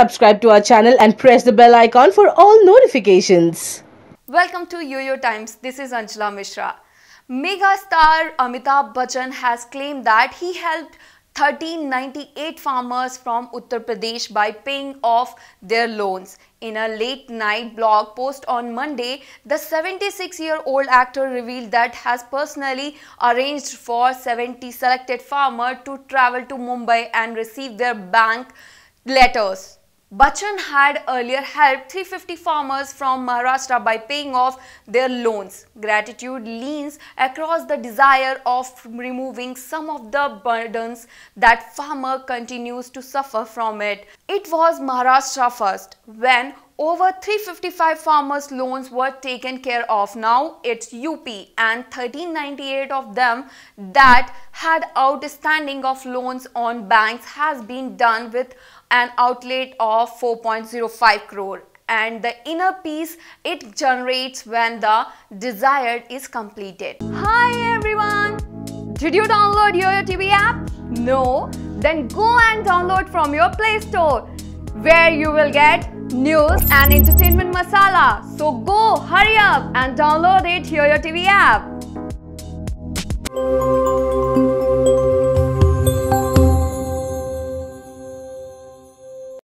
subscribe to our channel and press the bell icon for all notifications. Welcome to YoYo Times. This is Anjali Mishra. Mega star Amitabh Bachchan has claimed that he helped 1398 farmers from Uttar Pradesh by paying off their loans. In a late-night blog post on Monday, the 76-year-old actor revealed that he has personally arranged for 70 selected farmers to travel to Mumbai and receive their bank letters. Bachchan had earlier helped 350 farmers from Maharashtra by paying off their loans. Gratitude leans across the desire of removing some of the burdens that farmer continues to suffer from it. It was Maharashtra first when over 355 farmers' loans were taken care of. Now it's UP and 1398 of them that had outstanding of loans on banks has been done with an outlay of 4.05 crore and the inner peace it generates when the desired is completed. Hi everyone! Did you download YoYo TV app? No? Then go and download from your Play Store where you will get news and entertainment masala. So go, hurry up and download it, YoYo TV app.